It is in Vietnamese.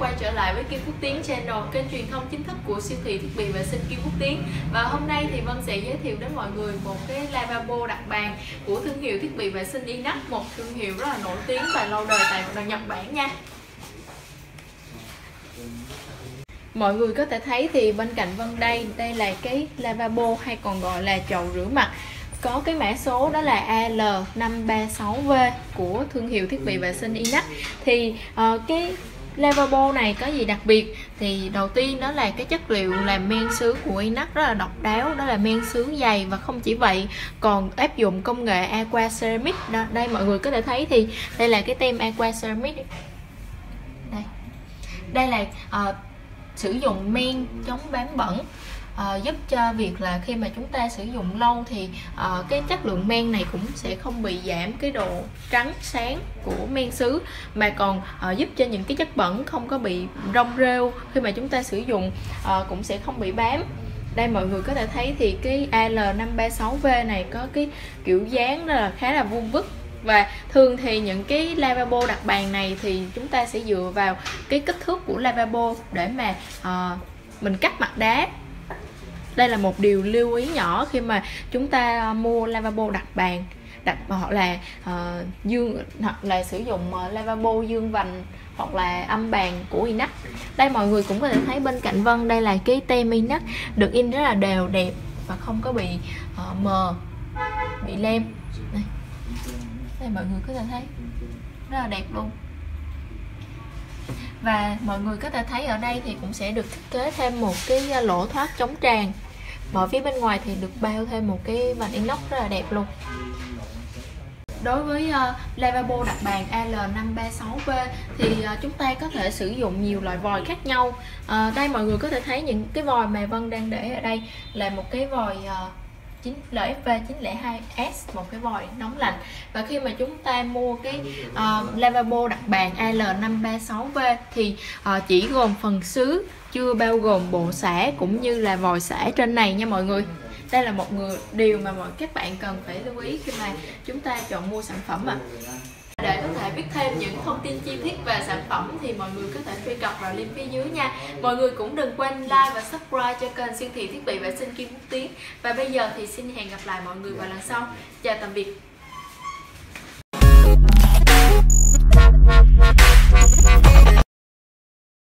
quay trở lại với Kim Quốc Tiến Channel, kênh truyền thông chính thức của siêu thị thiết bị vệ sinh Kim Quốc Tiến. Và hôm nay thì Vân sẽ giới thiệu đến mọi người một cái lavabo đặt bàn của thương hiệu thiết bị vệ sinh Inax, một thương hiệu rất là nổi tiếng và lâu đời tại Nhật Bản nha. Mọi người có thể thấy thì bên cạnh Vân đây là cái lavabo hay còn gọi là chậu rửa mặt, có cái mã số đó là AL536V của thương hiệu thiết bị vệ sinh Inax. Thì cái lavabo này có gì đặc biệt? Thì đầu tiên đó là cái chất liệu làm men sứ của Inax rất là độc đáo, đó là men sứ dày. Và không chỉ vậy, còn áp dụng công nghệ Aqua Ceramic. Đây mọi người có thể thấy thì đây là cái tem Aqua Ceramic. Đây là sử dụng men chống bám bẩn, giúp cho việc là khi mà chúng ta sử dụng lâu thì cái chất lượng men này cũng sẽ không bị giảm cái độ trắng sáng của men sứ, mà còn giúp cho những cái chất bẩn không có bị rong rêu khi mà chúng ta sử dụng, cũng sẽ không bị bám. Đây mọi người có thể thấy thì cái AL536V này có cái kiểu dáng rất là khá là vuông vức. Và thường thì những cái lavabo đặt bàn này thì chúng ta sẽ dựa vào cái kích thước của lavabo để mà mình cắt mặt đá. Đây là một điều lưu ý nhỏ khi mà chúng ta mua lavabo đặt bàn, hoặc là sử dụng lavabo dương vành hoặc là âm bàn của Inax. Đây mọi người cũng có thể thấy bên cạnh Vân đây là cái tem Inax được in rất là đều đẹp và không có bị mờ, bị lem. Đây mọi người có thể thấy rất là đẹp luôn. Và mọi người có thể thấy ở đây thì cũng sẽ được thiết kế thêm một cái lỗ thoát chống tràn. Ở phía bên ngoài thì được bao thêm một cái vành inox rất là đẹp luôn. Đối với lavabo đặt bàn AL536V thì chúng ta có thể sử dụng nhiều loại vòi khác nhau. Đây mọi người có thể thấy những cái vòi mà Vân đang để ở đây là một cái vòi LFV 902S, một cái vòi nóng lạnh. Và khi mà chúng ta mua cái lavabo đặt bàn AL536V thì chỉ gồm phần sứ, chưa bao gồm bộ xả cũng như là vòi xả trên này nha mọi người. Đây là một điều mà các bạn cần phải lưu ý khi mà chúng ta chọn mua sản phẩm ạ. Để có thể biết thêm những thông tin chi tiết về sản phẩm thì mọi người có thể truy cập vào link phía dưới nha. Mọi người cũng đừng quên like và subscribe cho kênh siêu thị thiết bị vệ sinh Kim Quốc Tiến. Và bây giờ thì xin hẹn gặp lại mọi người vào lần sau. Chào tạm biệt.